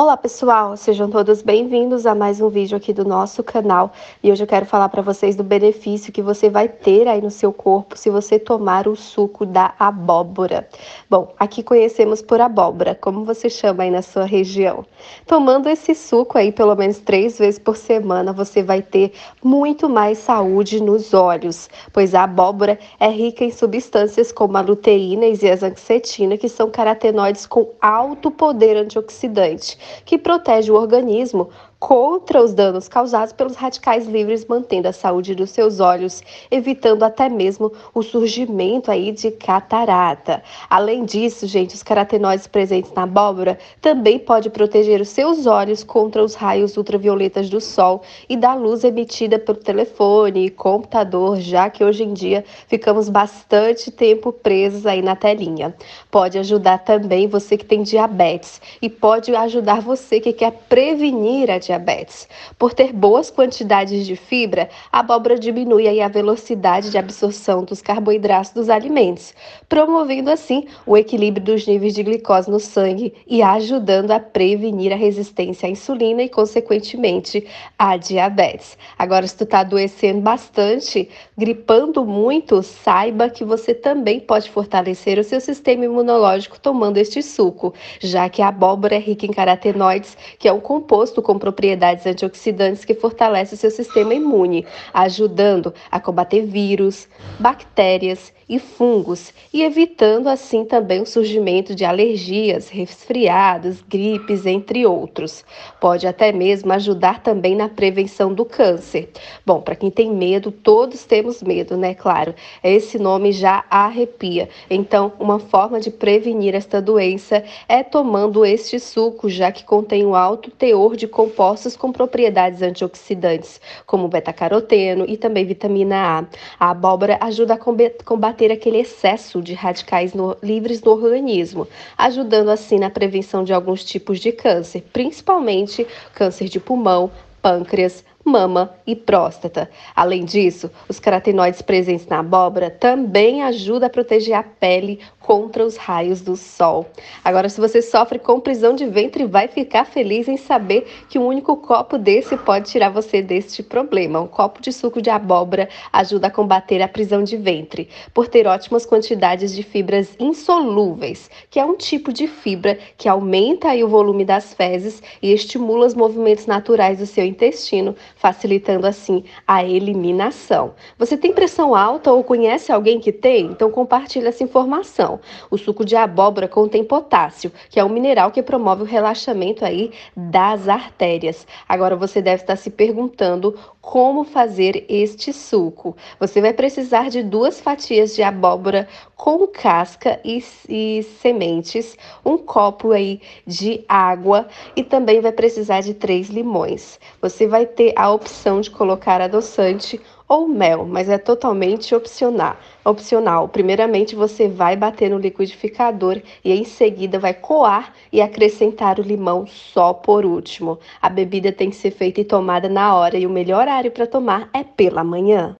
Olá pessoal, sejam todos bem-vindos a mais um vídeo aqui do nosso canal e hoje eu quero falar para vocês do benefício que você vai ter aí no seu corpo se você tomar o suco da abóbora. Bom, aqui conhecemos por abóbora, como você chama aí na sua região. Tomando esse suco aí pelo menos 3 vezes por semana, você vai ter muito mais saúde nos olhos, pois a abóbora é rica em substâncias como a luteína e zeaxantina, que são carotenoides com alto poder antioxidante, que protege o organismo contra os danos causados pelos radicais livres, mantendo a saúde dos seus olhos, evitando até mesmo o surgimento aí de catarata. Além disso, gente, os carotenoides presentes na abóbora também podem proteger os seus olhos contra os raios ultravioletas do sol e da luz emitida pelo telefone e computador, já que hoje em dia ficamos bastante tempo presos aí na telinha. Pode ajudar também você que tem diabetes e pode ajudar você que quer prevenir a diabetes. Por ter boas quantidades de fibra, a abóbora diminui aí a velocidade de absorção dos carboidratos dos alimentos, promovendo assim o equilíbrio dos níveis de glicose no sangue e ajudando a prevenir a resistência à insulina e, consequentemente, a diabetes. Agora, se tu tá adoecendo bastante, gripando muito, saiba que você também pode fortalecer o seu sistema imunológico tomando este suco, já que a abóbora é rica em carotenoides, que é um composto com propriedades antioxidantes que fortalece o seu sistema imune, ajudando a combater vírus, bactérias e fungos e evitando assim também o surgimento de alergias, resfriados, gripes, entre outros. Pode até mesmo ajudar também na prevenção do câncer. Bom, para quem tem medo, todos temos medo, né? Claro, esse nome já arrepia. Então, uma forma de prevenir esta doença é tomando este suco, já que contém um alto teor de compostos com propriedades antioxidantes, como beta-caroteno e também vitamina A. A abóbora ajuda a combater aquele excesso de radicais livres no organismo, ajudando assim na prevenção de alguns tipos de câncer, principalmente câncer de pulmão, pâncreas, mama e próstata. Além disso, os carotenoides presentes na abóbora também ajudam a proteger a pele contra os raios do sol. Agora, se você sofre com prisão de ventre, vai ficar feliz em saber que um único copo desse pode tirar você deste problema. Um copo de suco de abóbora ajuda a combater a prisão de ventre, por ter ótimas quantidades de fibras insolúveis, que é um tipo de fibra que aumenta aí o volume das fezes e estimula os movimentos naturais do seu intestino, facilitando assim a eliminação. Você tem pressão alta ou conhece alguém que tem? Então compartilha essa informação. O suco de abóbora contém potássio, que é um mineral que promove o relaxamento aí das artérias. Agora você deve estar se perguntando como fazer este suco. Você vai precisar de 2 fatias de abóbora com casca e sementes, 1 copo aí de água e também vai precisar de 3 limões. Você vai ter a opção de colocar adoçante ou mel, mas é totalmente opcional. Primeiramente, você vai bater no liquidificador e em seguida vai coar e acrescentar o limão só por último. A bebida tem que ser feita e tomada na hora e o melhor horário para tomar é pela manhã.